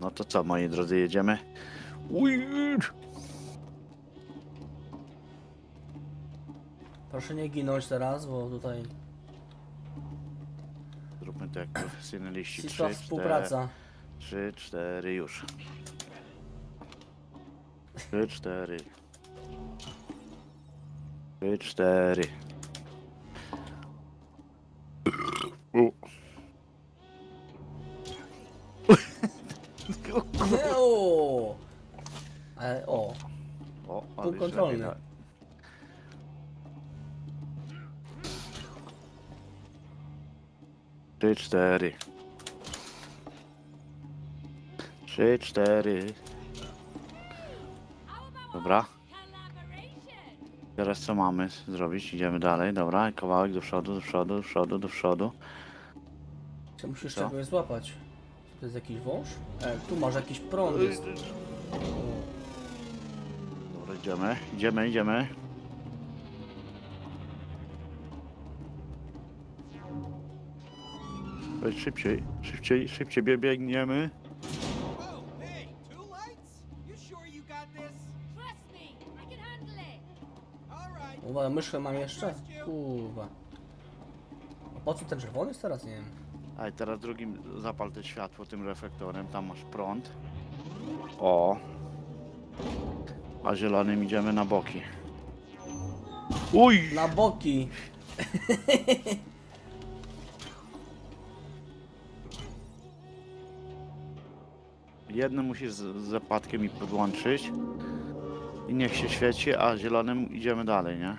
No to co, moi drodzy, jedziemy? Proszę nie ginąć teraz, bo tutaj... Zróbmy to jak profesjonaliści. Cisła współpraca. 3, 4, już. 3, 4. 3, 4. O! Ale o! O, ale tu kontrolny. Trzy, cztery. Trzy, cztery. Dobra. Teraz co mamy zrobić? Idziemy dalej, dobra. Kawałek do przodu, do przodu, do przodu, do przodu. Czy musisz czegoś złapać? To jest jakiś wąż? Tu masz jakiś prąd. Jest. Dobra, idziemy, idziemy, idziemy. Szybciej, szybciej, szybciej biegniemy. Uwaga, myszkę mam jeszcze? Kurwa. A po co ten czerwony jest teraz? Nie wiem. A teraz drugim zapal te światło tym reflektorem, tam masz prąd. O. A zielonym idziemy na boki. Uj! Na boki! Jednym musisz z zapadkiem i podłączyć. I niech się świeci, a zielonym idziemy dalej, nie?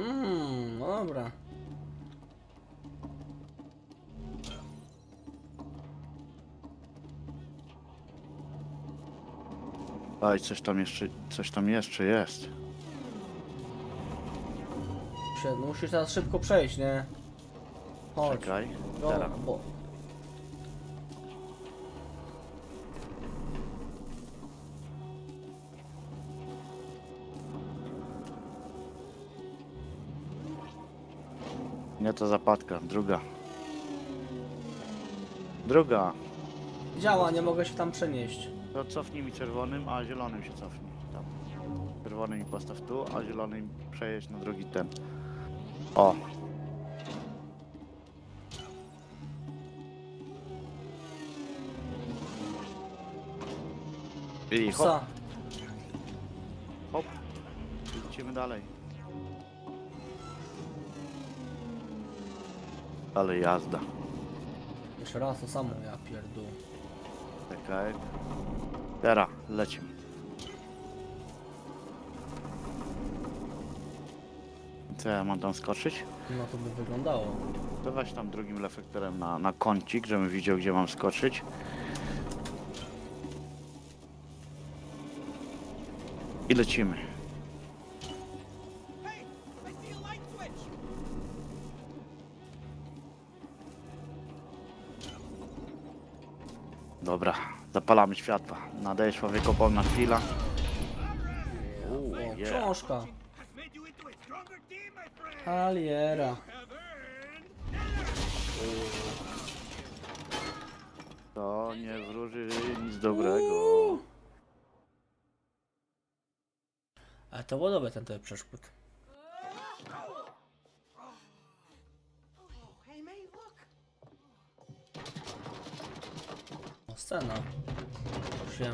Mhm, dobra. Daj, coś tam jeszcze jest. Musisz teraz szybko przejść, nie? Chodź. Czekaj, teraz. Nie, to zapadka, druga. Druga. Działa, nie mogę się tam przenieść. To cofnij mi czerwonym, a zielonym się cofnij. Tam. Czerwonym mi postaw tu, a zielonym przejeść na drugi ten. O. I hop. Hop. Idziemy dalej. Ale jazda. Jeszcze raz to samo, ja pierdolę. Czekaj. Teraz lecimy. Co ja mam tam skoczyć? No to by wyglądało. To weź tam drugim reflektorem na kącik, żebym widział, gdzie mam skoczyć. I lecimy. Dobra, zapalamy światła. Nadaje człowieku pełna chwila. Książka. Aliera. To nie wróży nic dobrego. A to było dobre, ten tutaj przeszkód. Scena.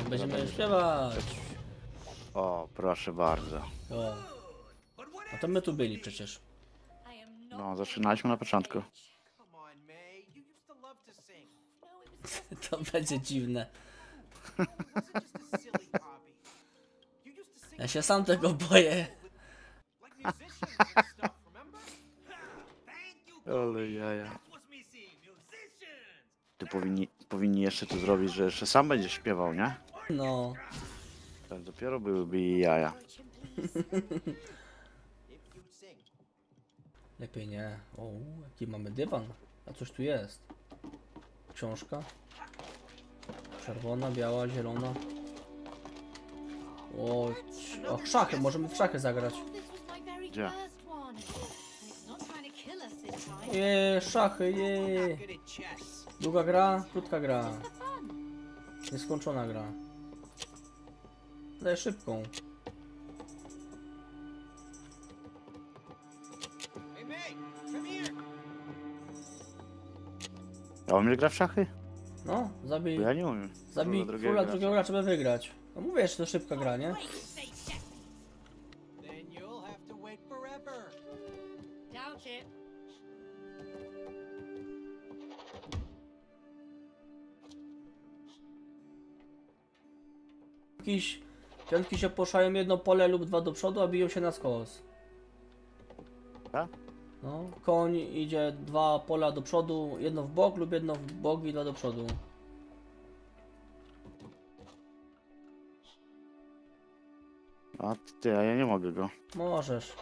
Będziemy śpiewać. O, proszę bardzo. O. A to my tu byli przecież. No, zaczynaliśmy na początku. To będzie dziwne. Ja się sam tego boję. Ale jaja. Ty powinni jeszcze to zrobić, że jeszcze sam będziesz śpiewał, nie? No. Tak dopiero byłyby jaja. Lepiej nie. O, jaki mamy dywan. A coś tu jest. Książka. Czerwona, biała, zielona. O, o szachy. Możemy w szachy zagrać. Gdzie? Szachy, Długa gra, krótka gra. Nieskończona gra. Daj szybką. A on mnie gra w szachy? No, zabij. Bo ja nie umiem. Zabij króla drugiego gracza, żeby wygrać. No mówię, że to szybka gra, nie? Piątki się poruszają jedno pole lub dwa do przodu, a biją się na skos. A? No, koń idzie dwa pola do przodu, jedno w bok lub jedno w bok i dwa do przodu. A ty, a ja nie mogę go. Możesz.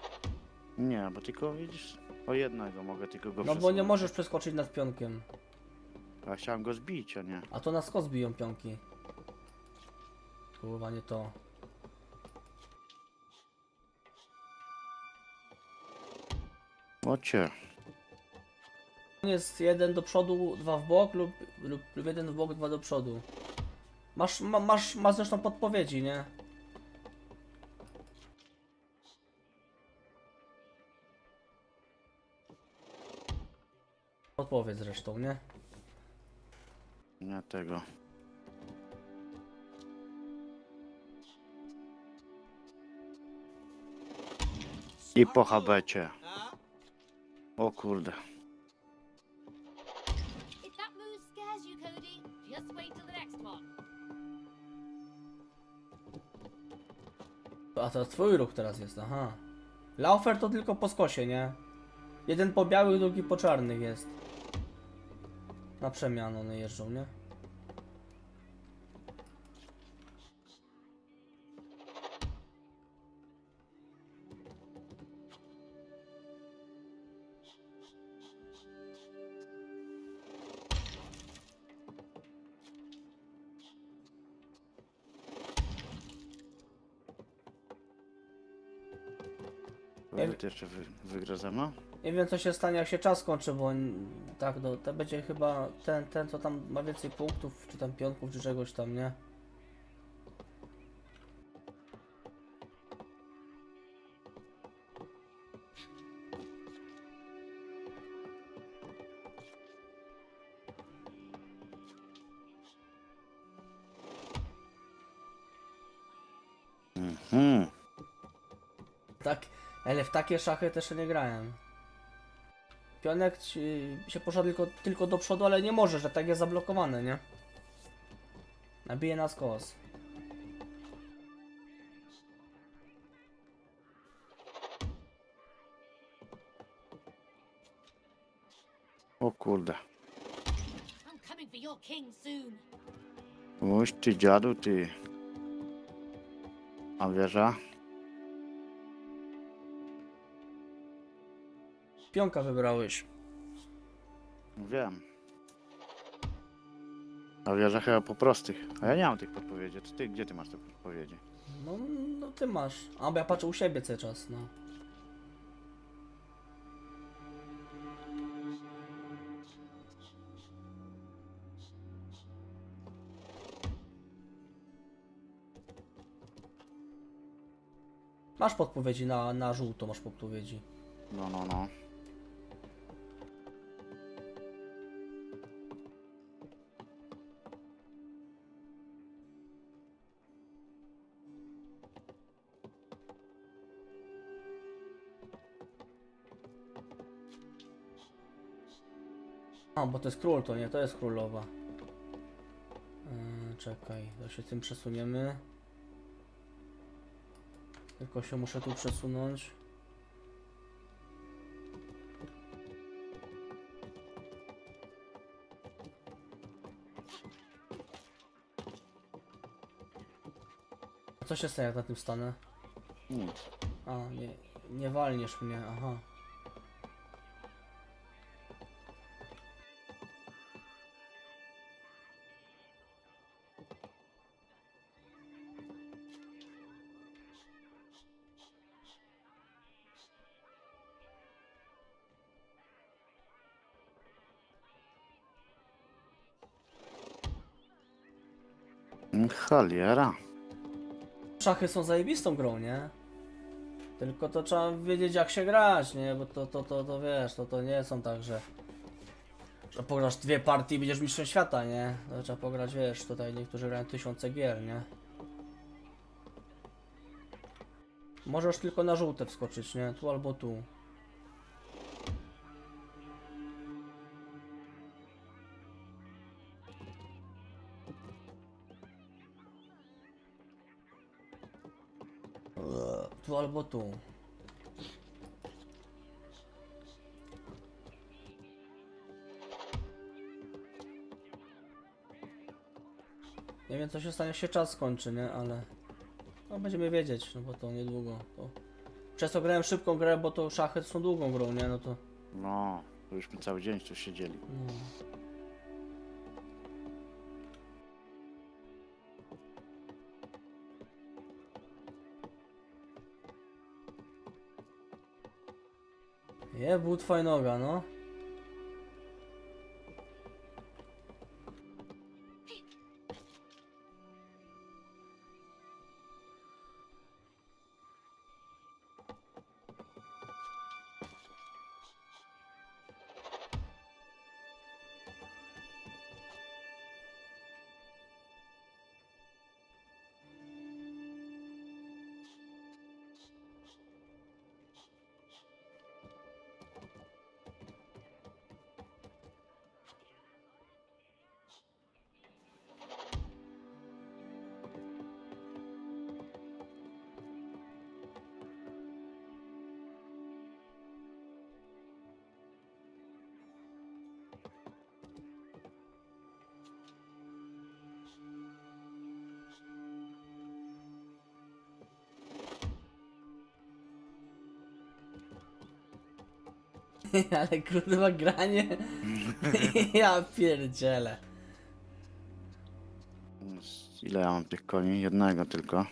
Nie, bo tylko widzisz, o jednego mogę tylko go przeskoczyć. No bo nie możesz przeskoczyć nad pionkiem. A chciałem go zbić, a nie. A to na skos biją pionki. Kurwa, nie to. Ocie. Jest jeden do przodu, dwa w bok lub jeden w bok, dwa do przodu. Masz zresztą podpowiedzi, nie? Podpowiedz zresztą, nie? Nie tego. I po habecie. O kurde. A to twój ruch teraz jest, aha. Laufer to tylko po skosie, nie? Jeden po białych, drugi po czarnych jest. Na przemian one jeżdżą, nie? Ty jeszcze wygra ze mną? Nie wiem, co się stanie, jak się czas skończy, bo tak, no, to będzie chyba ten, co tam ma więcej punktów, czy tam pionków, czy czegoś tam, nie? Tak. Ale w takie szachy też nie grałem. Pionek się poszedł tylko do przodu, ale nie może, że tak jest zablokowane, nie? Nabije na skos. O kurde. Oś ty dziadu, ty. A wieża? Pionka wybrałeś. Wiem. A wierzę chyba po prostych. A ja nie mam tych podpowiedzi. Ty, gdzie ty masz te podpowiedzi? No ty masz. A bo ja patrzę u siebie cały czas, no. Masz podpowiedzi na żółto, masz podpowiedzi. No. A, bo to jest król, to nie, to jest królowa. Czekaj, to się tym przesuniemy. Tylko się muszę tu przesunąć. A co się stanie, jak na tym stanę? Nic. A, nie walniesz mnie, aha. Cholera. Szachy są zajebistą grą, nie? Tylko to trzeba wiedzieć, jak się grać, nie? Bo to wiesz, to nie są tak, że pograsz dwie partie i będziesz mistrzem świata, nie? To trzeba pograć, wiesz, tutaj niektórzy grają tysiące gier, nie? Możesz tylko na żółte wskoczyć, nie? Tu albo tu. Tu albo tu. Nie wiem, co się stanie, jak się czas skończy, nie? Ale... no będziemy wiedzieć, no bo to niedługo. To... przez to grałem szybką grę, bo to szachy są długą grą, nie? No to... no, to już mi cały dzień tu siedzieli. No. Nie, był twoja noga, no. Ale kurwa granie, ja pierdzielę. Ile ja mam tych koni? Jednego tylko.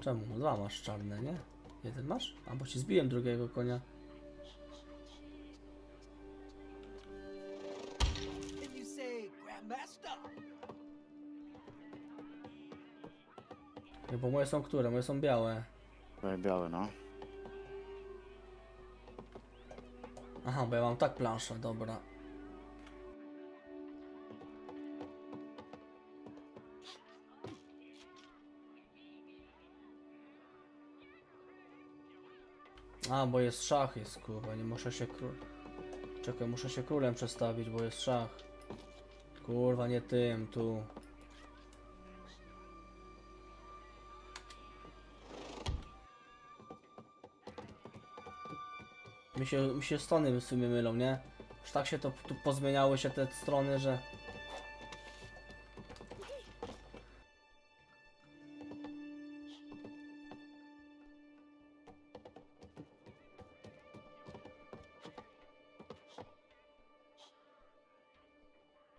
Czemu? Dwa masz czarne, nie? Jeden masz? A bo ci zbiłem drugiego konia. Nie, bo moje są które? Moje są białe. Białe, no. Aha, bo ja mam tak planszę, dobra. A, bo jest szach, jest kurwa, nie muszę się królem... czekaj, muszę się królem przestawić, bo jest szach. Kurwa, nie tym, tu. Mi się strony w sumie mylą, nie? Już tak się to tu pozmieniały się te strony, że...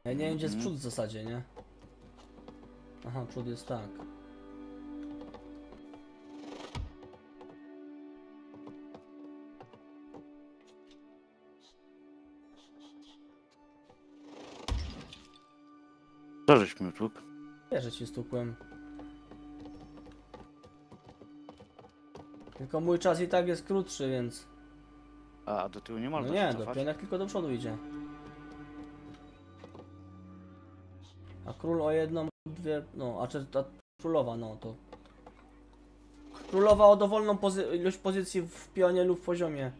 ja nie wiem, gdzie jest przód w zasadzie, nie? Aha, przód jest tak. Co żeś mi uczuk? Ja, że ci stukłem. Tylko mój czas i tak jest krótszy, więc... a do tyłu nie można? No nie, do pionek tylko do przodu idzie. A król o jedną, dwie... no, a królowa, no to... królowa o dowolną ilość pozycji w pionie lub w poziomie.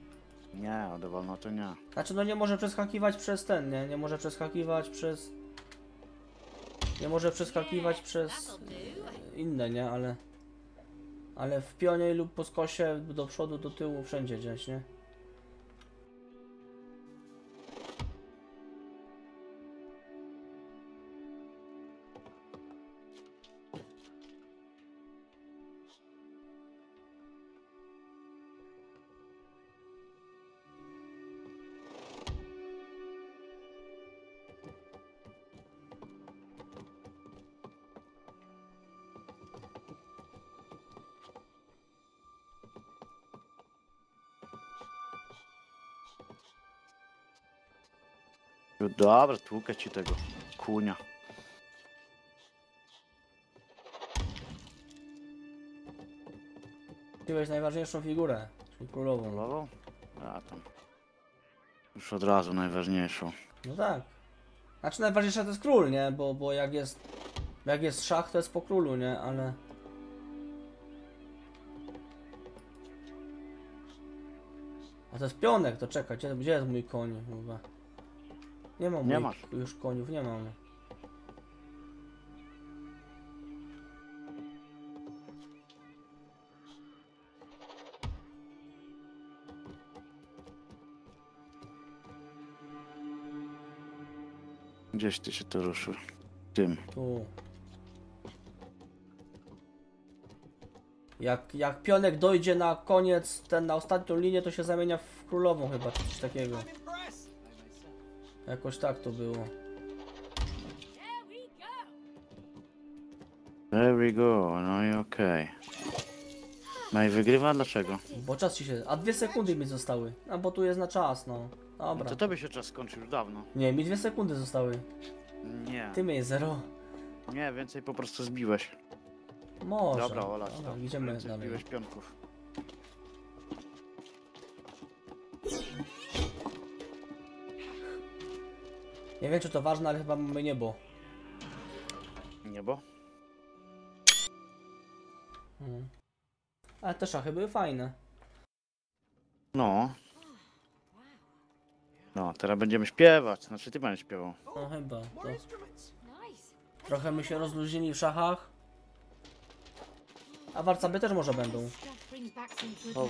Nie, o dowolną to nie. Znaczy, no nie może przeskakiwać przez ten, nie? Nie może przeskakiwać przez... nie może przeskakiwać przez inne, nie? Ale w pionie lub po skosie, do przodu, do tyłu, wszędzie gdzieś, nie? Dobra, tłukę ci tego kunia. Kupiłeś najważniejszą figurę, czyli królową. Królową? A tam. Już od razu najważniejszą. No tak. Znaczy najważniejsza to jest król, nie? Bo jak jest szach, to jest po królu, nie? Ale... A to jest pionek, to czekaj, gdzie jest mój koń? Chyba? Nie mam już koniów, nie mam. Gdzieś ty się to ruszył? Tym. Tu. Jak pionek dojdzie na koniec, ten na ostatnią linię, to się zamienia w królową chyba, czy coś takiego. Jakoś tak to było. There we go, no i okej. No i wygrywa, dlaczego? Bo czas ci się... A 2 sekundy mi zostały. A bo tu jest na czas, no. Dobra. No to tobie się czas skończył już dawno. Nie, mi 2 sekundy zostały. Nie. Ty miałeś 0. Nie, więcej po prostu zbiłeś. Może. Dobra, Ola, idziemy dalej. Zbiłeś pionków. Nie wiem, czy to ważne, ale chyba mamy niebo. Niebo? Hmm. Ale te szachy były fajne. No. No, teraz będziemy śpiewać. Znaczy, ty będziesz śpiewał. No chyba. To... Trochę my się rozluźnili w szachach. A warcaby też może będą. O,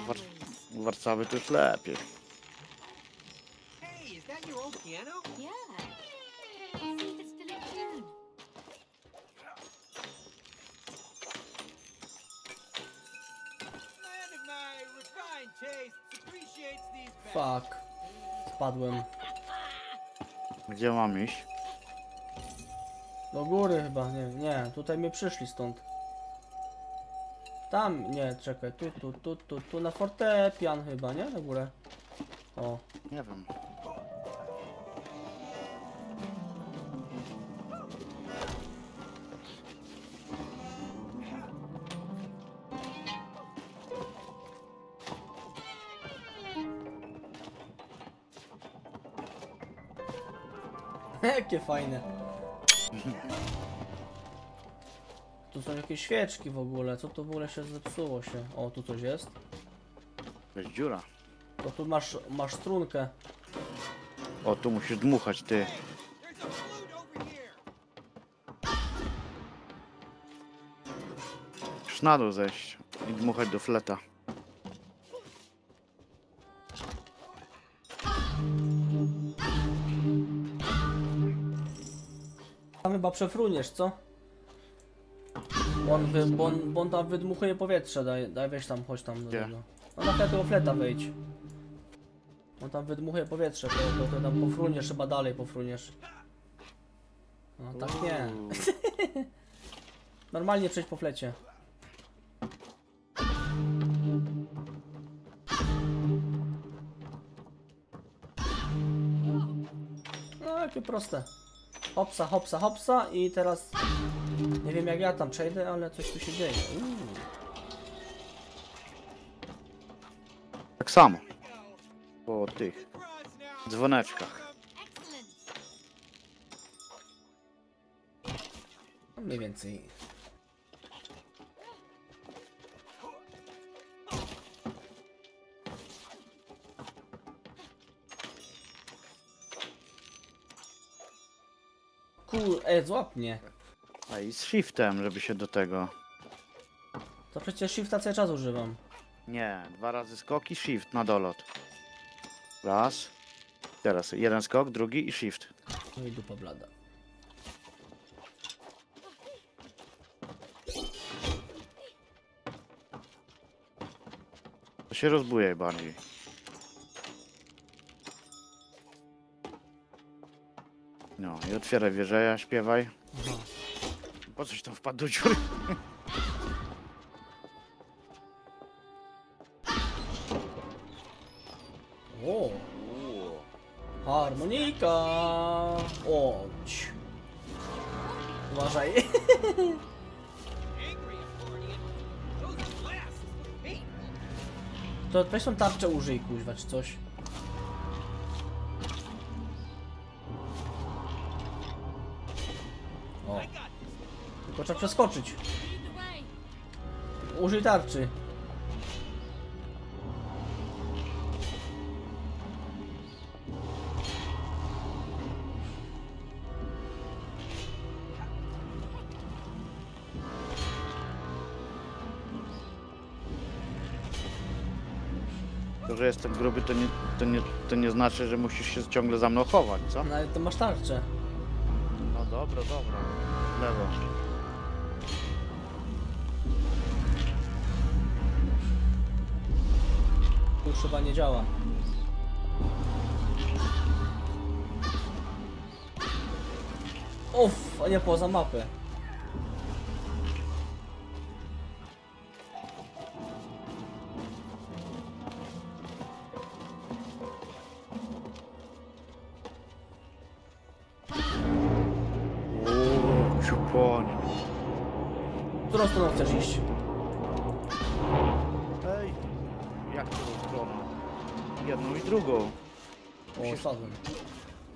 warcaby to już lepiej. Fuck. Spadłem. Gdzie mam iść? Do góry chyba, nie, tutaj my przyszli stąd. Tam, nie, czekaj, tu na fortepian chyba, nie? Na górę. O. Nie wiem. Jakie fajne. Tu są jakieś świeczki w ogóle. Co to w ogóle się zepsuło się? O, tu coś jest. Jest dziura. To tu masz strunkę. O, tu musisz dmuchać, ty. Już na dół zejść i dmuchać do fleta. Chyba przefruniesz, co? Bo on tam wydmuchuje powietrze, daj weź tam, chodź tam do tego. No na tego fleta wejdź. On tam wydmuchuje powietrze, to tam pofruniesz, chyba dalej pofruniesz. No tak nie. Normalnie przejść po flecie. No jakie proste. Hopsa, hopsa, hopsa i teraz nie wiem jak ja tam przejdę, ale coś tu się dzieje. Tak samo. Po tych dzwoneczkach. Mniej więcej. Złap mnie. A i z shiftem, żeby się do tego. To przecież shifta cały czas używam. Nie, 2 razy skok i shift na dolot. Raz. Teraz 1 skok, drugi i shift. No i dupa blada. To się rozbuje bardziej. No i otwieraj wieżę, śpiewaj. Aha. Po coś tam wpadł do dziury? O. Harmonika! O. Uważaj. to weź tą tarczę użyj, kuźwa, czy coś. O. Tylko trzeba przeskoczyć. Użyj tarczy. To, że jestem gruby, to nie znaczy, że musisz się ciągle za mną chować, co? No ale to masz tarczę. No dobra, dobra. Lewo. Tu chyba nie działa. Uff, a nie poza mapę.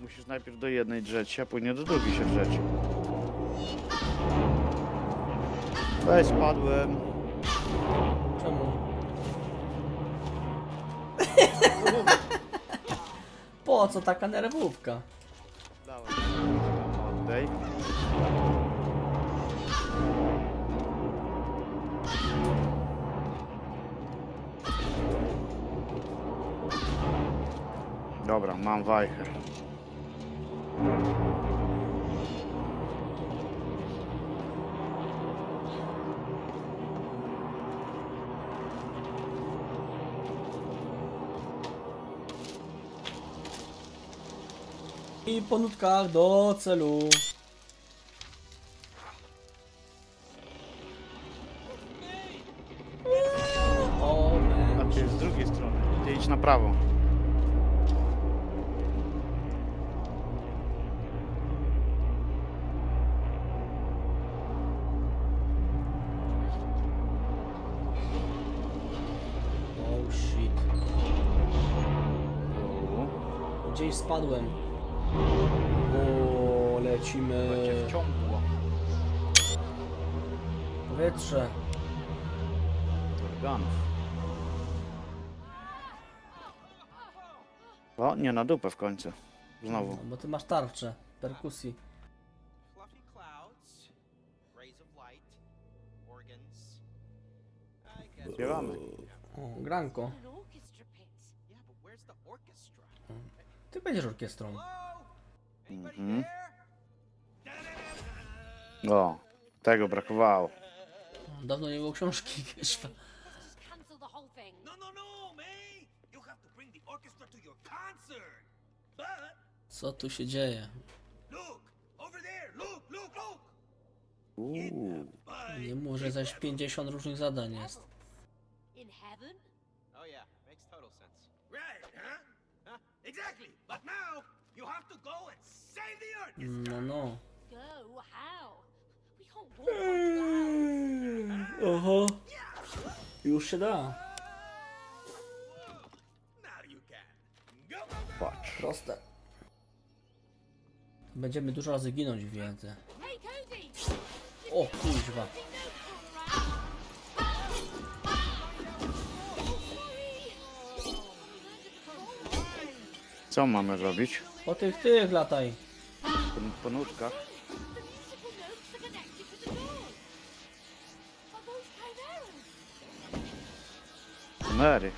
Musisz najpierw do jednej drzeć się, a później do drugiej się drzeć. Ej, spadłem. Czemu? Po co taka nerwówka? Dawaj. Dobra, mam wajchę. I po nutkach do celu. O, a ty z drugiej strony, ty idź na prawo. Gdzieś spadłem. O, lecimy. Powietrze. O, nie, na dupę w końcu. Znowu. No, bo ty masz tarczę, perkusji. Zbieramy. O, granko. Ty będziesz orkiestrą. Mhm. O, tego brakowało. Dawno nie było książki, wiesz. Co tu się dzieje? Nie może zaś 50 różnych zadań jest. Exactly, but now you have to go and save the Earth. No, no. Go how? We can't walk. Oho. Już się da. Patrz, proste. Będziemy dużo razy ginąć więcej. O kurwa. Co mamy robić? Po tych lataj. Po nóżkach. Mary.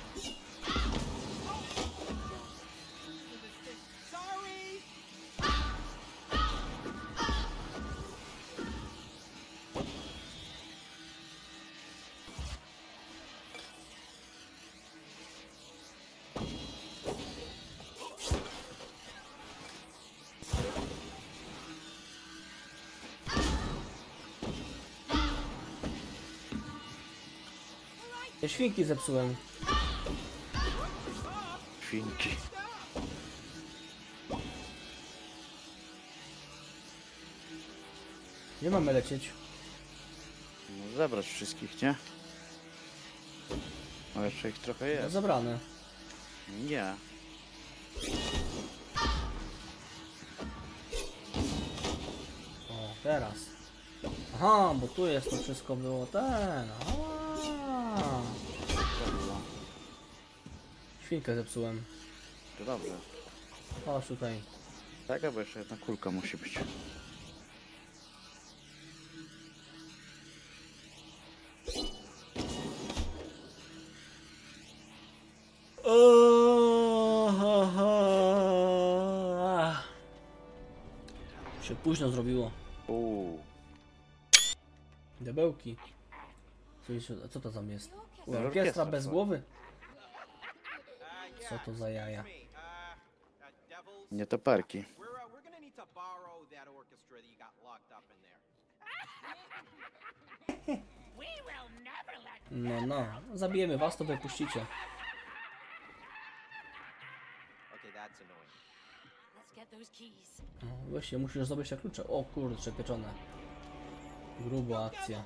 Te świnki zepsułem. Świnki. Gdzie mamy lecieć? No, zebrać wszystkich, nie? No jeszcze ich trochę jest. No zabrane. Nie. O, teraz. Aha, bo tu jest to wszystko było ten. Aha. Świnkę zepsułem. To dobrze. O, tutaj. Tak, albo jeszcze jedna kulka musi być. Się późno zrobiło. Debełki. Co to tam jest? Orkiestra bez głowy? Co to za jaja? Nie to parki. No, no. Zabijemy was, to wypuścicie. No, właśnie, musisz zdobyć te klucze. O kurczę, pieczone. Gruba akcja.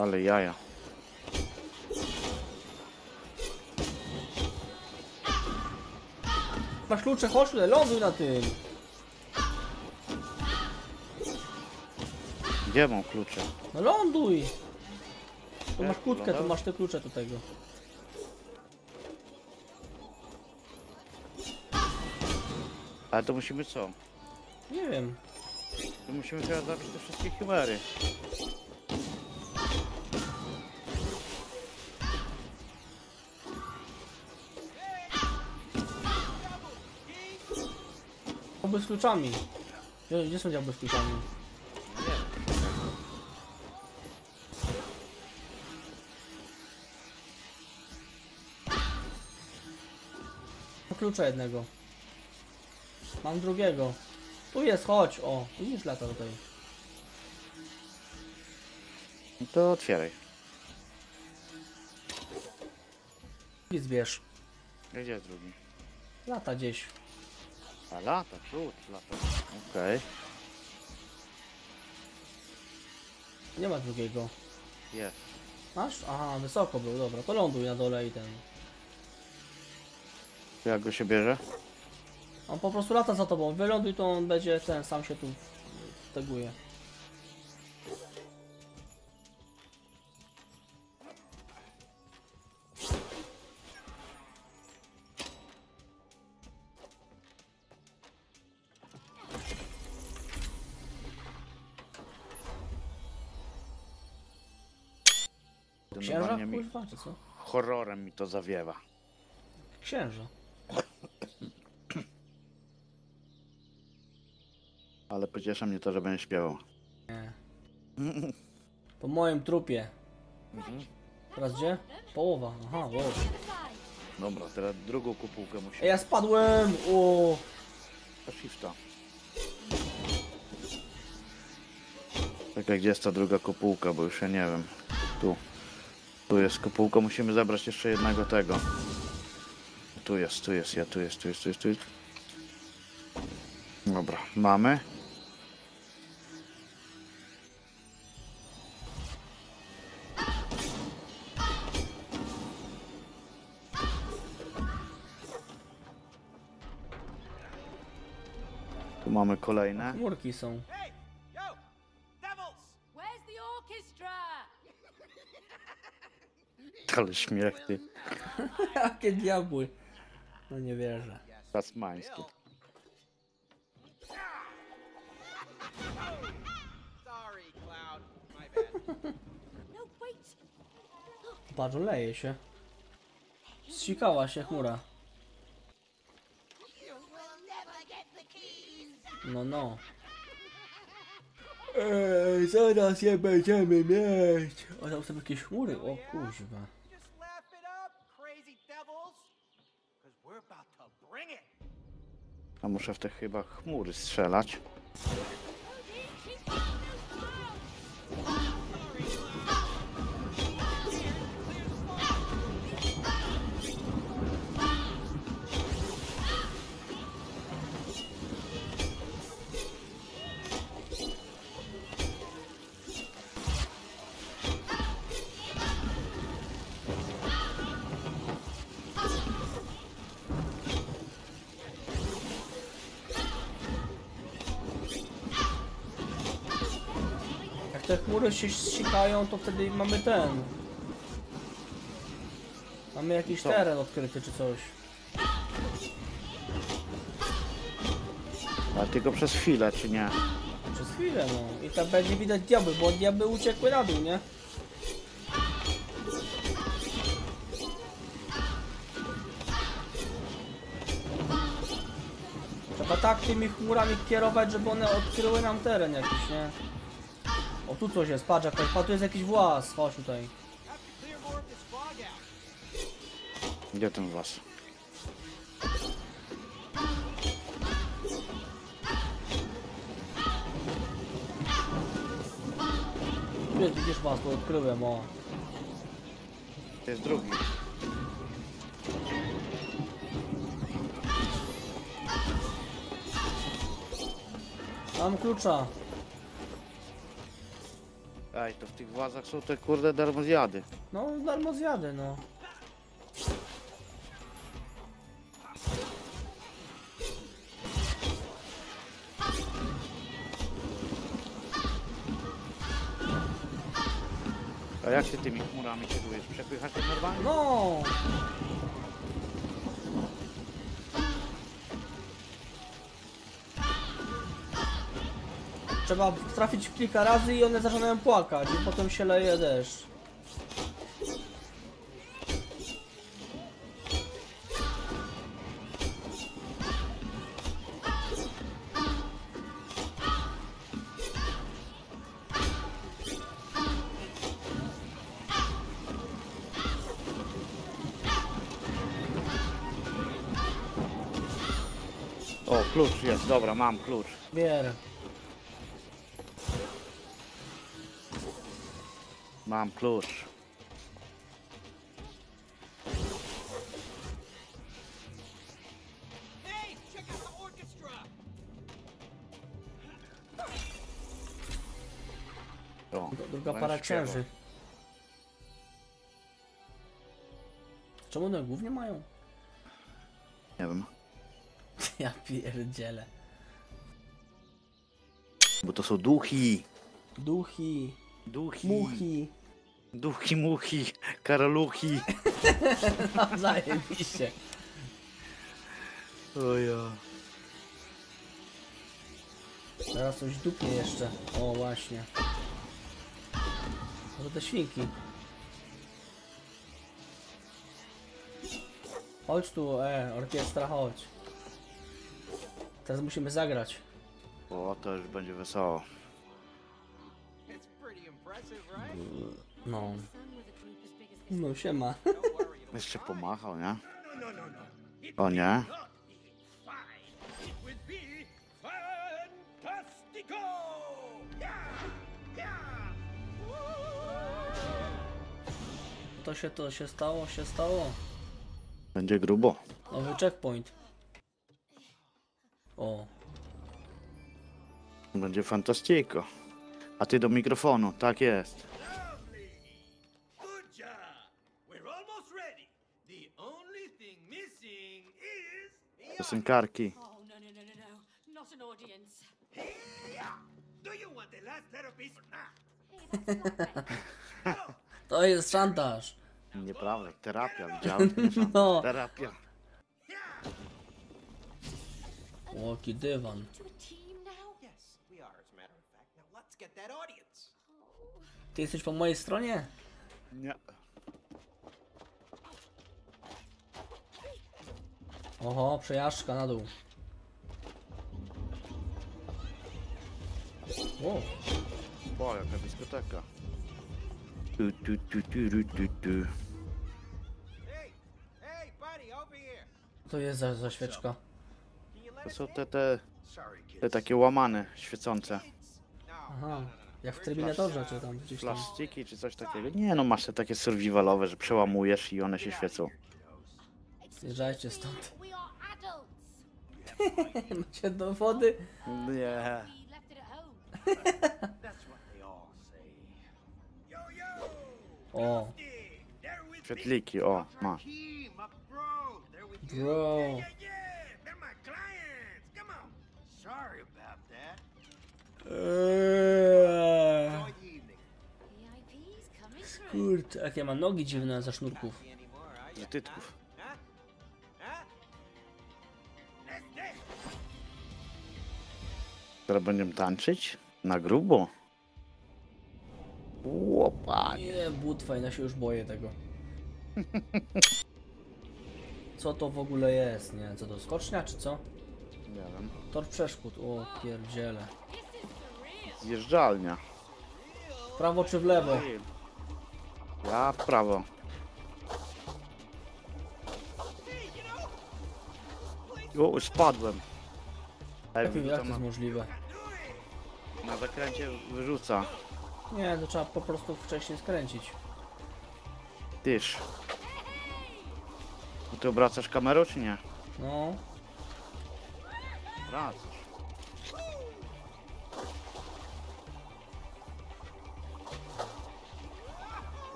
Ale jaja. Masz klucze, chodź tutaj, ląduj na tym. Gdzie mam klucze? No ląduj! Tu masz kłódkę, tu masz te klucze do tego. Ale to musimy co? Nie wiem. To musimy teraz zabić te wszystkie chimery. Diabły z kluczami. Gdzie są diabły z kluczami? Klucza jednego. Mam drugiego. Tu jest, chodź. O, widzisz, lata tutaj. To otwieraj. I zbierz. Gdzie jest drugi? Lata gdzieś. A lata, czuć, lata. Okej. Nie ma drugiego. Jest. Masz? Aha, wysoko był, dobra. To ląduj na dole i ten. Jak go się bierze? On po prostu lata za tobą. Wyląduj, to on będzie ten, sam się tu teguje. Księża? Kurwa, czy co? Horrorem mi to zawiewa. Księża. Ale pociesza mnie to, że będę śpiewał. Nie. Po moim trupie. Teraz gdzie? Połowa. Aha, wow. Dobra, teraz drugą kupułkę musimy. Ja spadłem! O. Shifta. Czekaj, gdzie jest ta druga kupułka, bo już ja nie wiem. Tu. Tu jest kupułka, musimy zabrać jeszcze jednego tego. Tu jest. Dobra, mamy. Tu mamy kolejne. Murki są. Ale śmiech, ty. Jakie diabły. No nie wierzę. Tasmańskie. Bardzo leje się. Zsikała się chmura. No, no. Ej, zaraz je będziemy mieć. O, tam są jakieś chmury. O kurwa. A muszę w te chyba chmury strzelać. te chmury się ścikają, to wtedy mamy ten. Mamy jakiś teren odkryty czy coś. Ale tylko przez chwilę, czy nie? Przez chwilę, no. I tam będzie widać diabły, bo diabły uciekły na dół, nie? Trzeba tak tymi chmurami kierować, żeby one odkryły nam teren jakiś, nie? O, tu coś jest, patrz, tu jest jakiś włas, chodź tutaj. Gdzie ten włas? Widzisz was, to odkryłem, o. To jest drugi. Mam klucza. Aj, to w tych włazach są te kurde darmozjady. No, darmozjady, no. A jak ty tymi chmurami kierujesz? Przepychasz się normalnie? No! Trzeba trafić kilka razy i one zaczynają płakać i potem się leje deszcz. O, klucz jest, dobra, mam klucz. Bierę. Mam klucz. O, druga para księży. Czemu one głównie mają? Nie wiem. Ja pierdzielę. Bo to są duchi. Duchi. Duchi. Muchi. Duchi, muchi, karaluchi. No zajebiście. Ojo. Teraz coś dupnie jeszcze. O właśnie. Może te świnki. Chodź tu, orkiestra, chodź. Teraz musimy zagrać. O, to już będzie wesoło. No. No siema. Jeszcze pomachał, nie? O nie? To się stało, się stało. Będzie grubo. Nowy checkpoint. O. Będzie fantastyko. A ty do mikrofonu, tak jest. Piosenkarki. To jest szantaż. Nieprawda, terapia, widziałem. No. Terapia. Łoki dywan. Ty jesteś po mojej stronie? Nie. Oho, przejażdżka na dół. O, jaka dyskoteka. To jest za świeczka. To są te takie łamane, świecące. Aha, jak w Terminatorze czy tam gdzieś tam. Plastiki czy coś takiego. Nie no, masz te takie survivalowe, że przełamujesz i one się świecą. Zjeżdżajcie stąd. Macie dowody? Nie. O. Świetliki, o, masz. Bro. Sorry about that. Kurde, jakie ma nogi dziwne ze sznurków. Z tytków. Teraz będziemy tańczyć? Na grubo? Łopanie. Nie, butwajna się już boję tego. Co to w ogóle jest? Nie, co to, skocznia czy co? Nie wiem. Tor przeszkód, o pierdziele. Zjeżdżalnia. W prawo czy w lewo? Ja w prawo. O, spadłem. Jak to jest możliwe? Na zakręcie wyrzuca. Nie, to trzeba po prostu wcześniej skręcić. Tyż. Ty obracasz kamerą czy nie? No. Obracasz.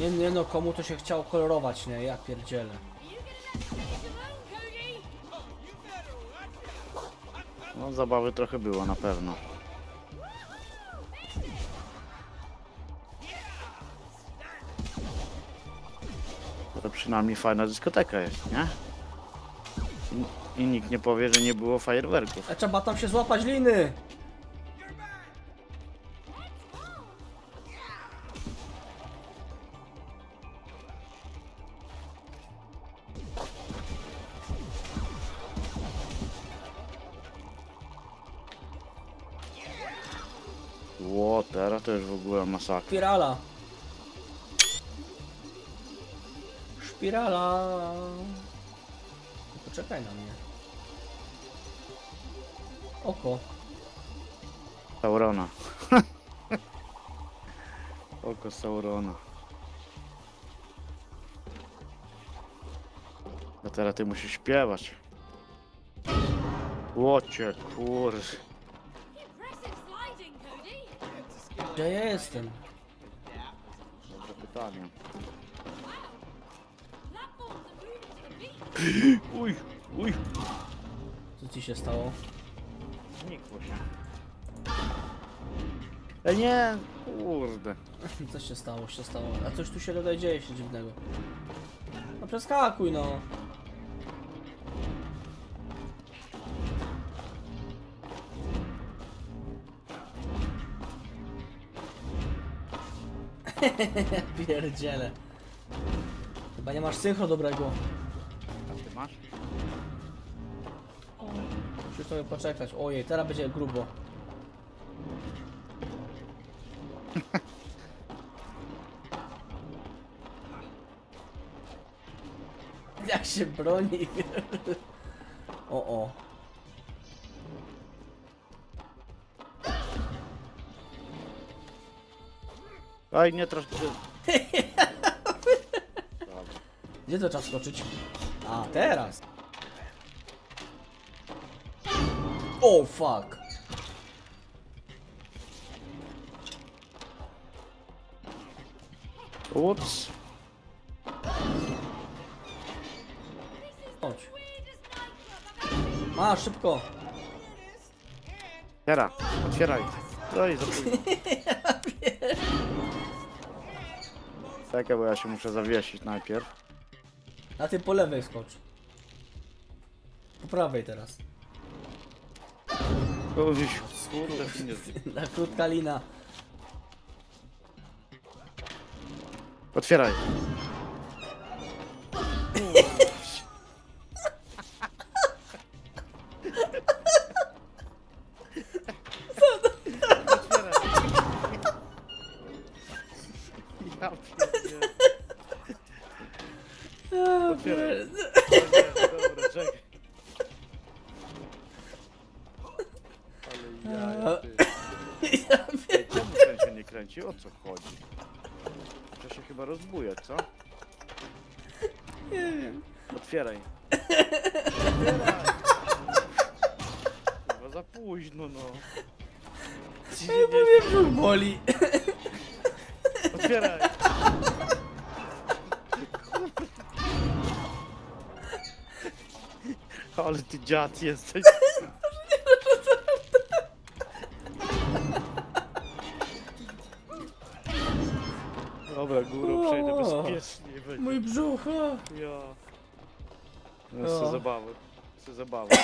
Nie, nie no, komu to się chciało kolorować, nie? Ja pierdzielę. No zabawy trochę było na pewno. To przynajmniej fajna dyskoteka jest, nie? I nikt nie powie, że nie było fajerwerków. A trzeba tam się złapać liny! Ło, teraz to już w ogóle masakra. Spirala. Spirala. Poczekaj na mnie. Oko. Saurona. Oko Saurona. A teraz ty musisz śpiewać. Łocie, kurs. Gdzie ja jestem? Dobre pytanie. Uj, uj. Co ci się stało? Znikło się. E nie, kurde. Co się stało, A coś tu się tutaj dzieje się dziwnego. No przeskakuj no. Pierdziele. Chyba nie masz synchro dobrego. A ty masz? O, musisz sobie poczekać. Ojej, teraz będzie grubo. Jak się broni. O. Aj, nie troszkę. Gdzie to trzeba skoczyć? A teraz. O, fuck. Ups. Chodź. A, szybko. Teraz, otwieraj. No i czekaj, bo ja się muszę zawiesić najpierw. A ty po lewej skocz. Po prawej teraz. Na krótka lina. Otwieraj. O co chodzi? To się chyba rozbuje, co? Nie wiem. Otwieraj. Otwieraj. Chyba za późno, no. Ja powiem, że boli. Otwieraj. Ale ty dziad jesteś. Dobra, górą przejdę bezpiecznie. Będzie. Mój brzuch! Ja. No jest zabawy. Jest zabawy.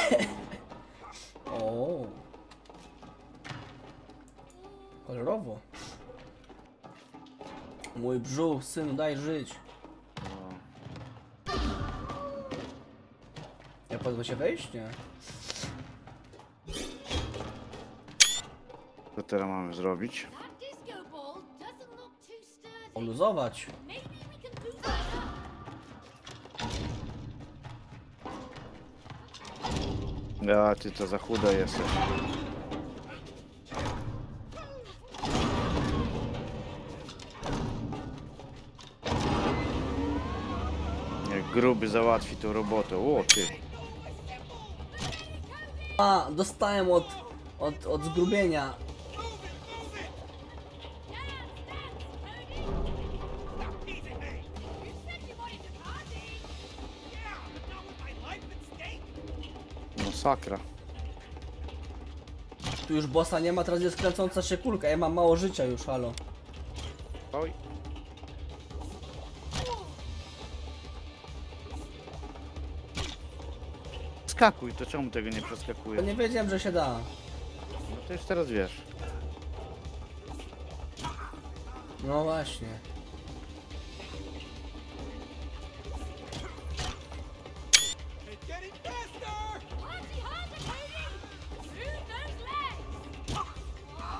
O. Kolorowo. Mój brzuch, synu, daj żyć. Ja pozwolę się wejść, nie? Co teraz mamy zrobić? Poluzować. Ja, ty to za chuda jesteś. Jak gruby załatwi tą robotę, o ty. A, dostałem od zgrubienia. Sakra. Tu już bossa nie ma, teraz jest kręcąca się kulka. Ja mam mało życia już, halo. Oj. Skakuj, to czemu tego nie przeskakujesz? To nie wiedziałem, że się da. No to już teraz wiesz. No właśnie.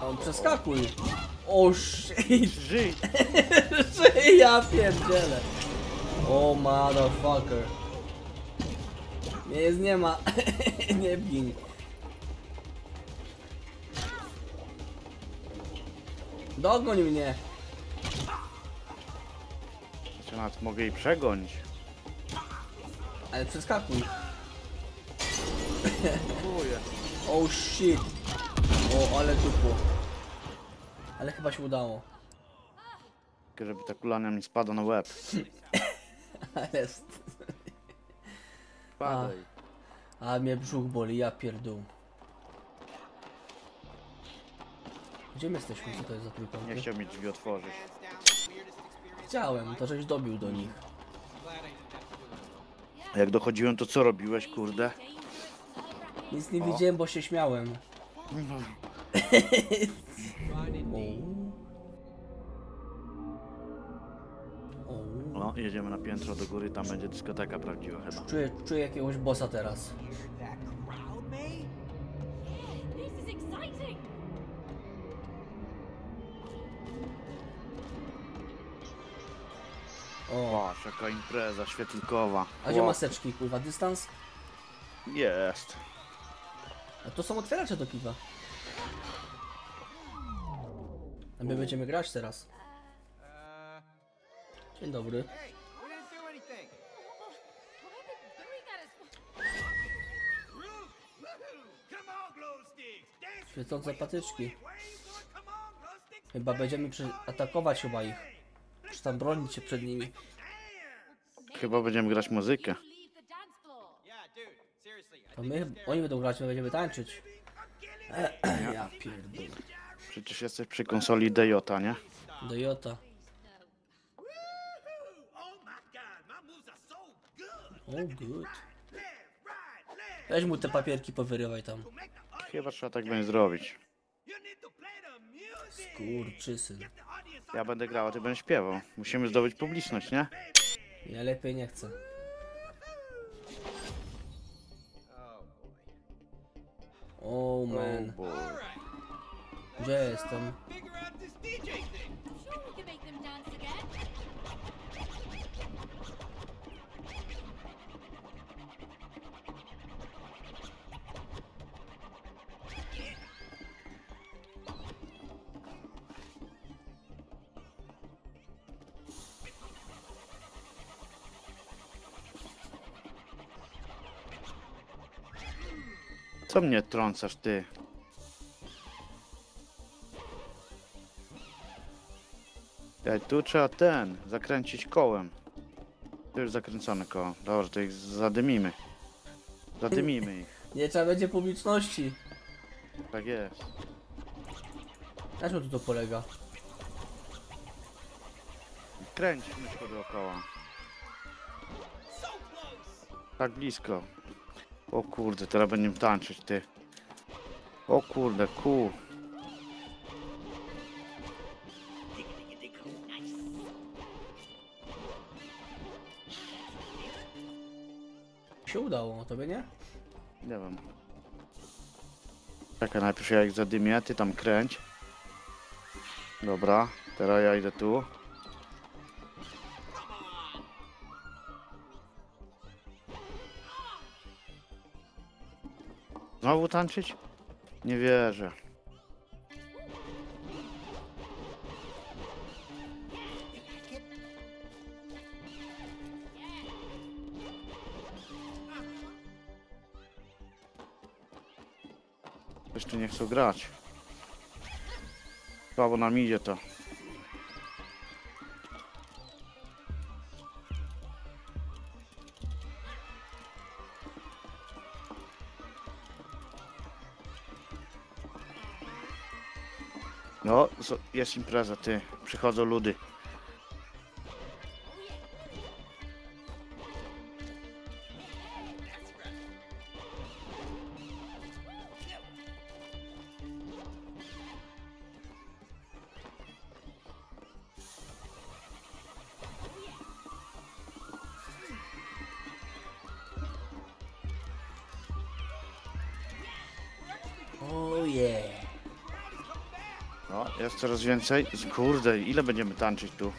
On przeskakuj. O shit. Żyj. Żyj, ja pierdzielę. O motherfucker. Nie jest, nie ma. Nie gin. Dogoń mnie. Znaczy nawet mogę jej przegonić. Ale przeskakuj. O shit. O, ale dupu. Ale chyba się udało. Tylko żeby ta kulania mi spadła na łeb. Ale... Spadaj. A mnie brzuch boli, ja pierdół. Gdzie my jesteśmy? Co to jest za trójkąt? Nie chciał mi drzwi otworzyć. Chciałem, to żeś dobił do nich. Jak dochodziłem, to co robiłeś, kurde? Nic nie widziałem, bo się śmiałem. No, jedziemy na piętro do góry, tam będzie dyskoteka prawdziwa chyba. Czuję jakiegoś bossa teraz. O, jaka impreza świetlikowa. A gdzie maseczki, kurwa, dystans? Jest. A to są otwieracze do piwa. A my będziemy grać teraz. Dzień dobry. Świecące patyczki. Chyba będziemy atakować chyba ich. Czy tam bronić się przed nimi. Chyba będziemy grać muzykę. To my, oni będą grać, my będziemy tańczyć. Ja pierdolę. Przecież jesteś przy konsoli Dejota, nie? Dejota. Oh good. Weź mu te papierki, powyrywaj tam. Chyba trzeba tak będzie zrobić. Skurczysyn. Ja będę grał, a ty będziesz śpiewał. Musimy zdobyć publiczność, nie? Ja lepiej nie chcę. Oh man. Gdzie jestem? Co mnie trącasz, ty? Ej, tu trzeba zakręcić kołem. Tu już zakręcone koło. Dobrze, to ich zadymimy. Zadymimy ich. Nie trzeba będzie publiczności. Tak jest. Na czym tu to polega? kręć myczko dookoła. Tak blisko. O kurde, teraz będziemy tańczyć, ty. O kurde, ku. Się udało, tobie nie? Nie wiem. Czekaj, najpierw ja ich zadymię, ty tam kręć. Dobra, teraz ja idę tu. Znowu tańczyć? Nie wierzę. Jeszcze nie chcę grać. Słabo nam idzie to. No, jest impreza, ty. Przychodzą ludy. Jest coraz więcej. Kurde, ile będziemy tańczyć tu?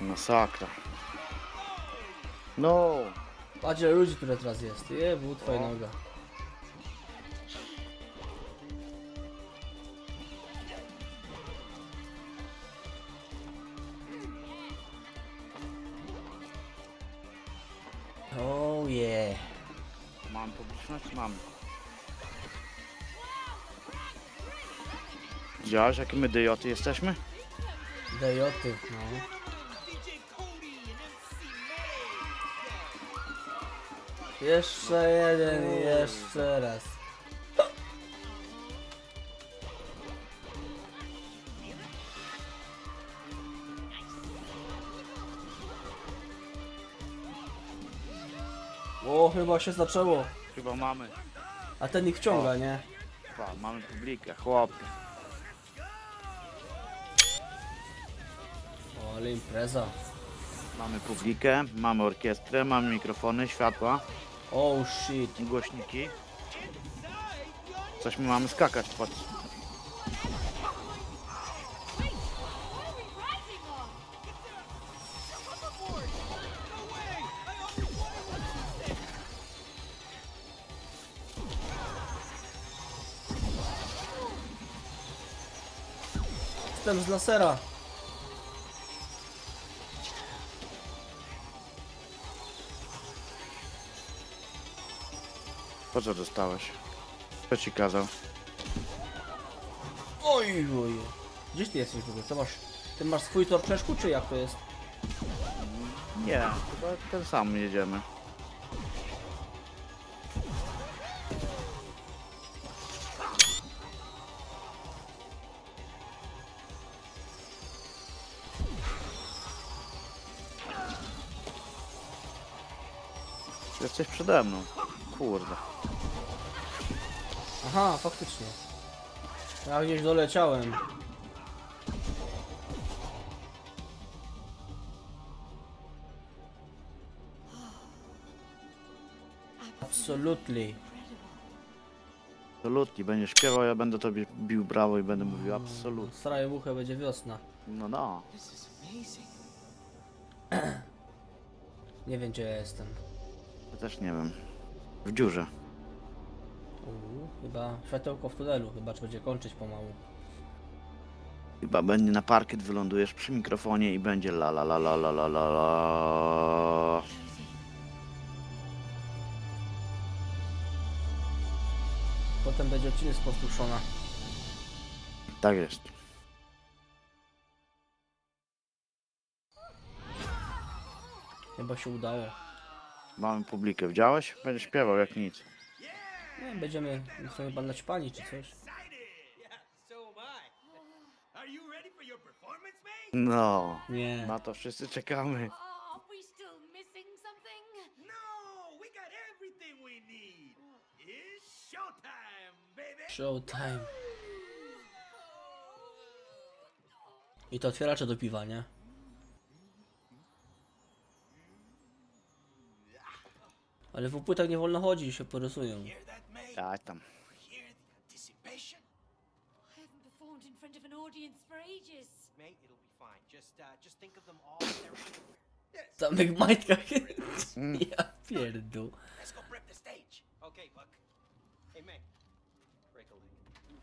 Masakra. No. Patrz ile ludzi, które teraz jest. Je, był twoja noga. Oh yeah. Mam publiczność? Mam. Widziałeś, jakie my dejoty jesteśmy? Dejoty, no. Jeszcze jeden, jeszcze raz. O, chyba się zaczęło. Chyba mamy. A ten ich wciąga, o, nie? Chyba, mamy publikę, chłopie. O, ale impreza. Mamy publikę, mamy orkiestrę, mamy mikrofony, światła. Oh shit, głośniki. Coś my mamy skakać, patrz. Jestem z lasera. Po co dostałeś? Kto ci kazał? Oj, oj. Gdzieś ty jesteś w ogóle? Co masz? Ty masz swój tor przeszkód, czy jak to jest? Nie, chyba ten sam jedziemy. Jesteś przede mną. Kurde. Aha, faktycznie. Ja gdzieś doleciałem. Absolutnie. Absolutnie. Będziesz śpiewał, ja będę tobie bił brawo i będę mówił absolutnie. Straj muchę, będzie wiosna. No, no. Nie wiem, gdzie ja jestem. Ja też nie wiem. W dziurze. Chyba światełko w tunelu, chyba czy będzie kończyć pomału. Chyba będzie na parkiet, wylądujesz przy mikrofonie i będzie la la la la la la la la. Potem będzie odcinek z posłuszona. Tak jest. Chyba się udało. Mamy publikę. Widziałeś? Będę śpiewał jak nic. Nie, będziemy chyba naćpani czy coś. No, nie. Na to wszyscy czekamy. Showtime. I to otwieracze do piwa, nie? Ale w płytach nie wolno chodzić, się porysują. Tak tam. W samych majtkach. Ja pierdol.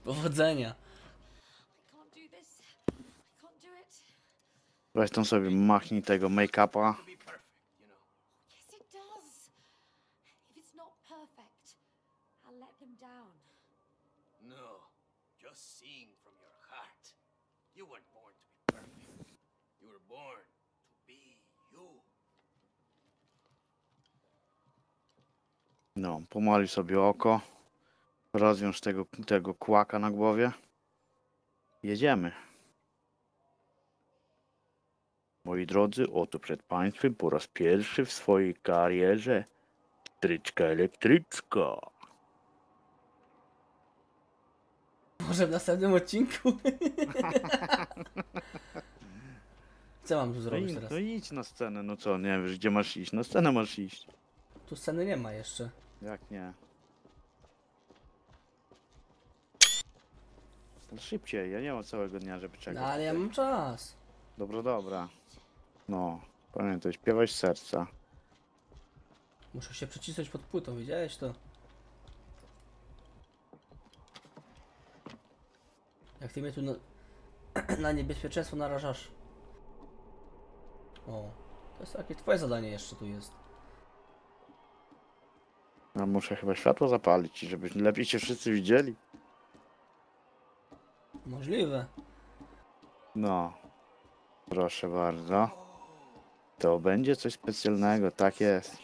Powodzenia. Weź tam sobie machnij tego make-upa. No, pomali sobie oko. Rozwiąż tego kłaka na głowie. Jedziemy. Moi drodzy, oto przed Państwem po raz pierwszy w swojej karierze stryczka elektryczka. Może w następnym odcinku? Co mam tu zrobić teraz? No idź na scenę, no co, nie wiesz gdzie masz iść? Na scenę masz iść. Tu sceny nie ma jeszcze. Jak nie? Szybciej, ja nie mam całego dnia, żeby czekać. No, ale ja mam czas. Dobra, dobra. No, pamiętaj, śpiewaj z serca. Muszę się przycisnąć pod płytą, widziałeś to? Jak ty mnie tu na niebezpieczeństwo narażasz. O, to jest takie twoje zadanie jeszcze tu jest. No, muszę chyba światło zapalić, żeby lepiej się wszyscy widzieli. Możliwe. No, proszę bardzo. To będzie coś specjalnego, tak jest.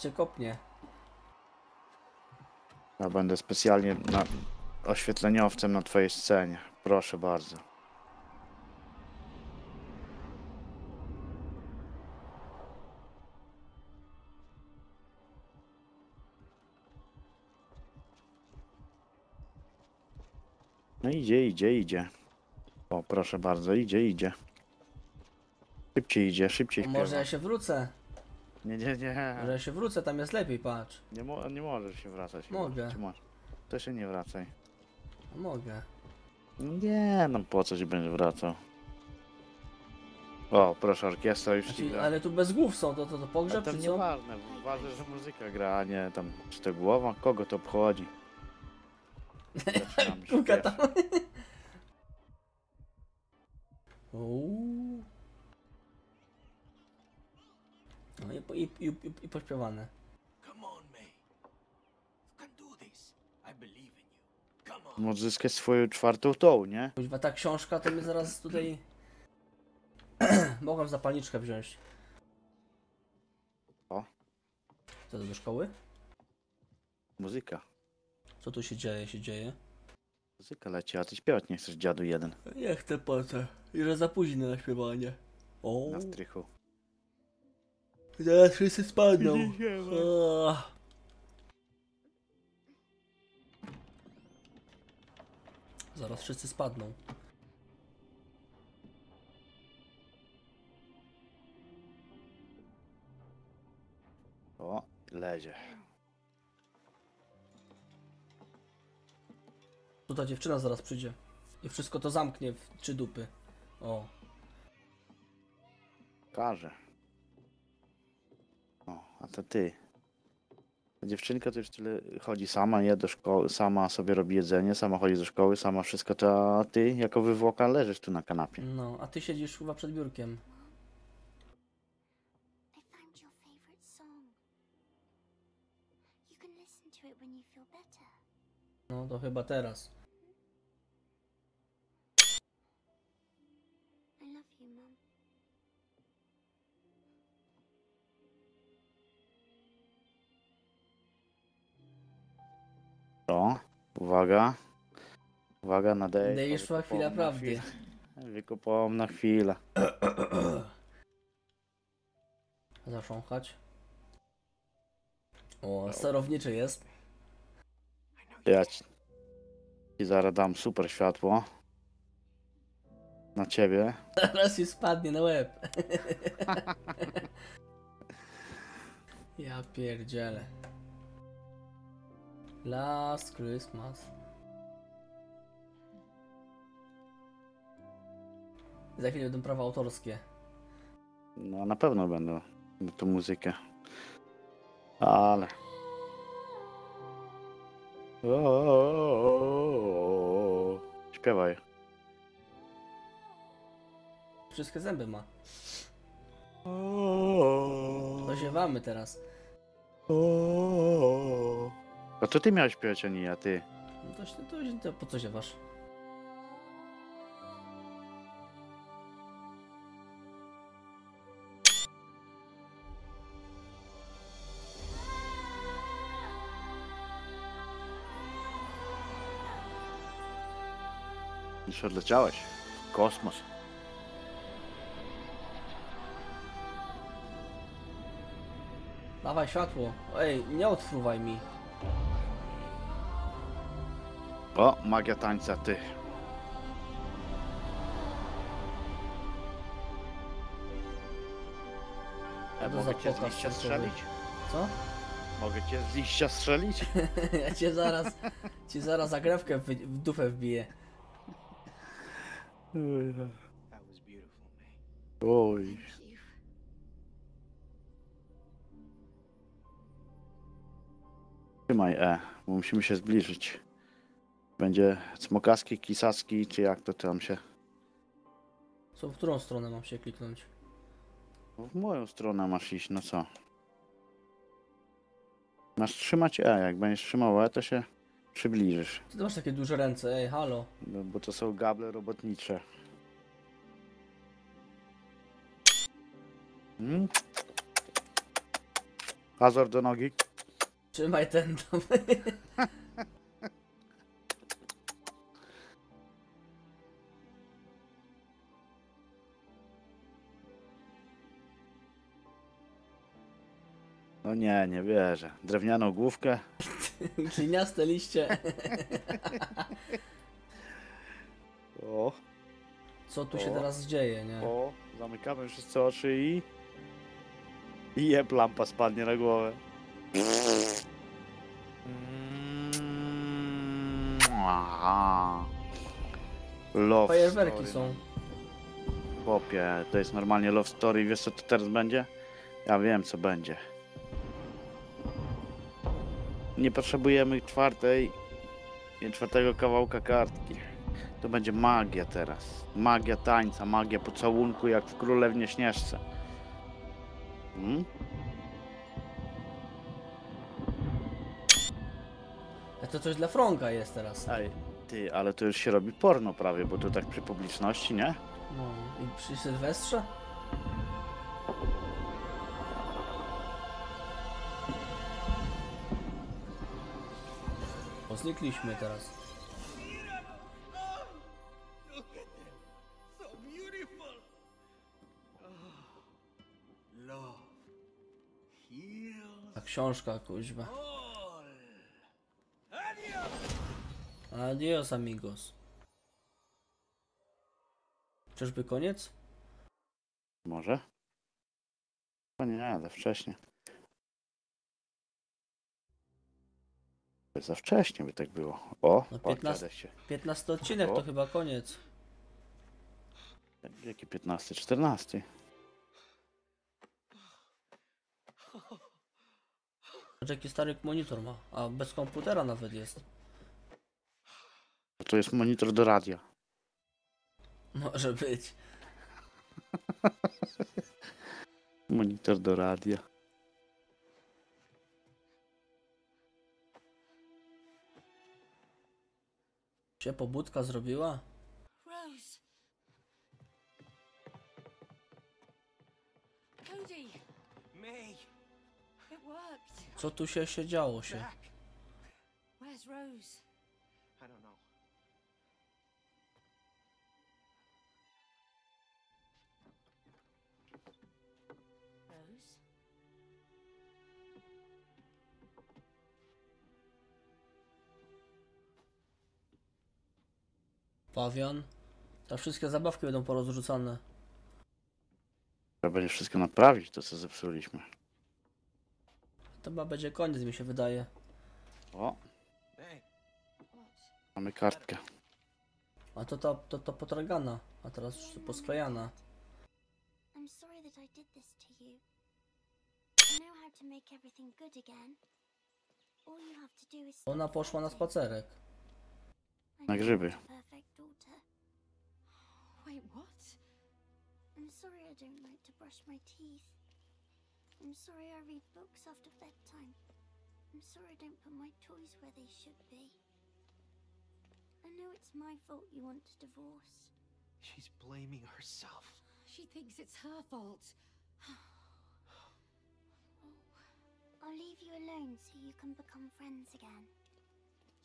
Cię kopnie. Ja będę specjalnie oświetleniowcem na twojej scenie. Proszę bardzo. No idzie, idzie, idzie. O, proszę bardzo, idzie, idzie. Szybciej idzie, szybciej. Może ja się wrócę. Nie, nie, nie. Może ja się wrócę, tam jest lepiej, patrz. Nie możesz się wracać. Mogę. To się nie wracaj. Mogę. Nie, no po co się będziesz wracał? O, proszę, orkiestra już ci gra. Ale tu bez głów są, to pogrzeb czy co? To nieważne, ważne, że muzyka gra, a nie tam, czy to głowa? Kogo to obchodzi? Kuka tam. No i pośpiewane. Odzyskać swoją czwartą tą, nie? Chyba ta książka to mnie zaraz tutaj... Mogłem zapalniczkę wziąć. O. Co to do szkoły? Muzyka. Co tu się dzieje? Muzyka leci, a ty śpiewać nie chcesz, dziadu jeden. Nie chcę, patrzę. Ile za późno na śpiewanie. O. Na strychu. Zaraz wszyscy spadną. Zaraz wszyscy spadną. O, lezie. Tu ta dziewczyna zaraz przyjdzie i wszystko to zamknie w trzy dupy. O. Każe. O, a to ty. Ta dziewczynka to już tyle chodzi sama, je do szkoły, sama sobie robi jedzenie, sama chodzi do szkoły, sama wszystko, to a ty jako wywłoka leżysz tu na kanapie. No, a ty siedzisz chyba przed biurkiem. No to chyba teraz. To, uwaga. Uwaga, nadaje. Daje szła chwila prawdy. Wykopałam na chwilę. Zasząchać. O, sterowniczy jest. Ja ci zaraz dam super światło. Na ciebie. Teraz ci spadnie na łeb. Ja pierdzielę. Last Christmas. Za chwilę będą prawa autorskie. No na pewno będą. Tą muzykę. Ale... Śpiewaj. Wszystkie zęby ma. Poziewamy teraz. A to ty miałeś śpiewać, a nie ja, ty. No to po co ziewasz? Już odleciałeś w kosmos. Dawaj światło. Ej, nie odfruwaj mi. O, magia tańca, ty. Mogę cię z liścia strzelić? Co? Mogę cię z liścia strzelić? Ja cię zaraz zagrewkę w dupę wbiję. That was beautiful, mate. Oj. Trzymaj bo musimy się zbliżyć. Będzie cmokaski, kisaski, czy jak to tam się... Co, w którą stronę mam się kliknąć? W moją stronę masz iść, no co? Masz trzymać jak będziesz trzymał to się... Przybliżysz. Ty masz takie duże ręce, ej, halo. No, bo to są gable robotnicze. Hazard do nogi. Trzymaj ten tam. No nie, nie wierzę. Drewnianą główkę. Gliniaste liście. O. Co tu się teraz dzieje, nie? O, zamykamy wszyscy oczy i... jeb, lampa spadnie na głowę. Love fajerwerki są. Popie, to jest normalnie love story. Wiesz co to teraz będzie? Ja wiem co będzie. Nie potrzebujemy czwartego kawałka kartki. To będzie magia teraz. Magia tańca, magia pocałunku jak w Królewnie Śnieżce. A to coś dla Fronka jest teraz. Ej, ty, ale to już się robi porno prawie, bo to tak przy publiczności, nie? No i przy Sylwestrze? Znikliśmy teraz. Ta książka, kuźwa. Adios, amigos. Czyżby koniec? Może? O nie, ale wcześnie. Za wcześnie by tak było. O, no 15 odcinek to chyba koniec. Jaki 15? 14. Jaki stary monitor ma, a bez komputera nawet jest. To jest monitor do radia. Może być. Monitor do radia. Się pobudka zrobiła? Rose. Cody. May. It worked. Co tu się działo się? Where's Rose? I don't know. Rose. Pawian. Te wszystkie zabawki będą porozrzucane. Trzeba będzie wszystko naprawić, to co zepsuliśmy. To chyba będzie koniec, mi się wydaje. O. Mamy kartkę. A to potargana, a teraz już posklejana. I'm sorry that I did this to you. I know how to make everything good again. All you have to do is... Ona poszła na spacerek. Na grzyby. Wait, what? I'm sorry I don't like to brush my teeth. I'm sorry I read books after bedtime. I'm sorry I don't put my toys where they should be. I know it's my fault you want a divorce. She's blaming herself. She thinks it's her fault. I'll leave you alone so you can become friends again.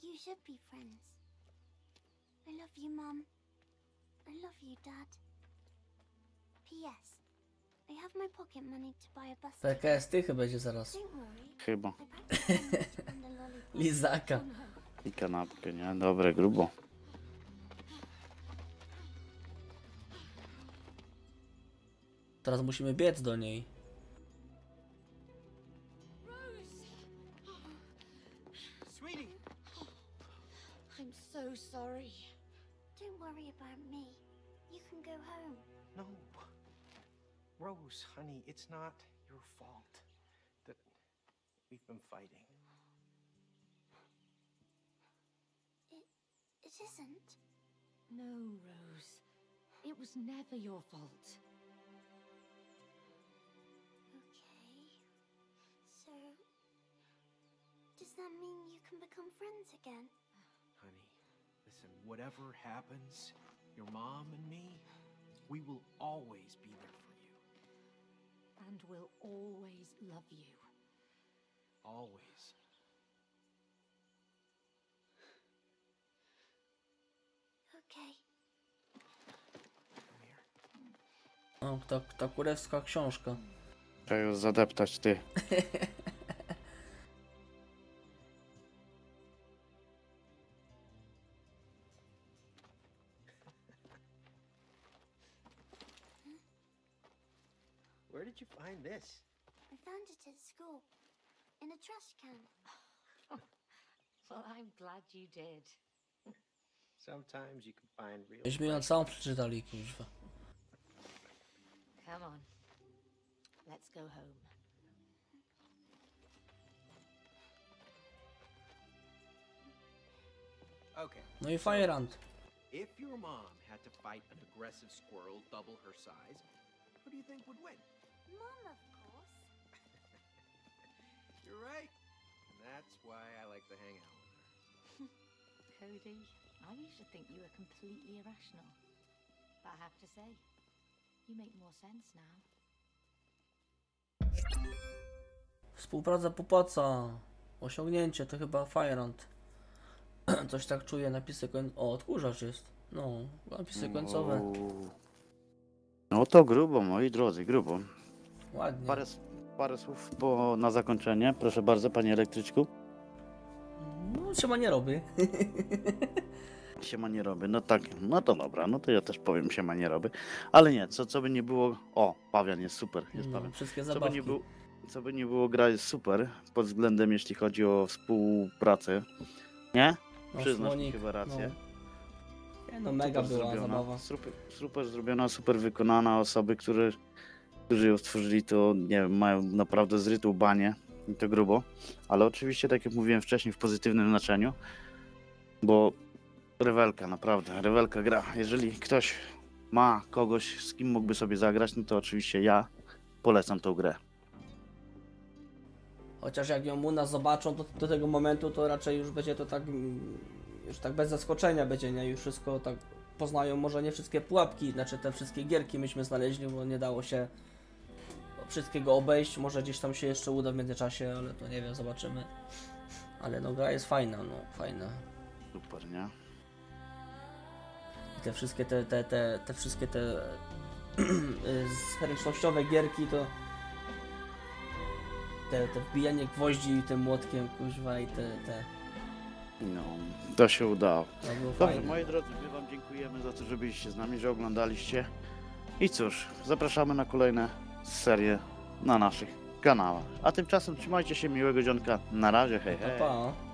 You should be friends. I love you, Mum. I love you, Dad. P.S. I have my pocket money to buy a bus. Taka jest ty chyba będzie zaraz. Chyba. Lizaka. I kanapkę, nie? Dobre, grubo. Teraz musimy biec do niej. Sweetie. I'm so sorry. Don't worry about me. You can go home. No. Rose, honey, it's not your fault that we've been fighting. It isn't. No, Rose. It was never your fault. Okay. So, does that mean you can become friends again? Honey, listen, whatever happens, your mom and me, we will always be there for you. And will always love you. Always. Okay. O, ta kurewska książka. Trzeba ją zadeptać, ty. I found it at school, in a trash can. Well, I'm glad you did. Sometimes you can find real. Myśmy ją całą przeczytali, kurwa. Come on, let's go home. Okay. No i fire rant. If your mom had to fight an aggressive squirrel double her size, who do you think would win? Mom, of course. You're right. And that's why I like to hang out with her. Cody, I used to think you were completely irrational. But I have to say, you make more sense now. Współpraca popłaca. Osiągnięcie to chyba Firehand. Coś tak czuję, napisy końcowe. O, odkurzacz jest. No, napisy końcowe. No to grubo, moi drodzy, grubo. Ładnie. Parę słów na zakończenie. Proszę bardzo, panie elektryczku. No, siema nie robię. Siema nie robię, no tak, no to dobra, no to ja też powiem siema nie robię. Ale nie, co by nie było... O, Pawian jest super, jest Pawian. Wszystkie zabawki. Co by nie było, gra jest super, pod względem jeśli chodzi o współpracę. Nie? No, przyznasz mi chyba rację. No. No mega była zrobiona, zabawa. Super zrobiona, super wykonana. Osoby, którzy ją stworzyli, to nie wiem, mają naprawdę zrytą banię i to grubo. Ale oczywiście, tak jak mówiłem wcześniej, w pozytywnym znaczeniu, bo rewelka, naprawdę, rewelka gra. Jeżeli ktoś ma kogoś, z kim mógłby sobie zagrać, no to oczywiście ja polecam tą grę. Chociaż jak ją u nas zobaczą do tego momentu, to raczej już będzie to tak... już tak bez zaskoczenia będzie, nie? Już wszystko tak poznają, może nie wszystkie pułapki, znaczy te wszystkie gierki myśmy znaleźli, bo nie dało się wszystkiego obejść, może gdzieś tam się jeszcze uda w międzyczasie, ale to nie wiem, zobaczymy. Ale no gra jest fajna, no fajna. Super, nie? I te wszystkie te zręcznościowe gierki, to te wbijanie gwoździ i tym młotkiem, kuźwa, i te... No, to się udało. To było dobrze, fajne. Moi drodzy, my wam dziękujemy za to, że byliście z nami, że oglądaliście. I cóż, zapraszamy na kolejne serie na naszych kanałach. A tymczasem trzymajcie się, miłego dzionka. Na razie, hej, hej. Pa, pa.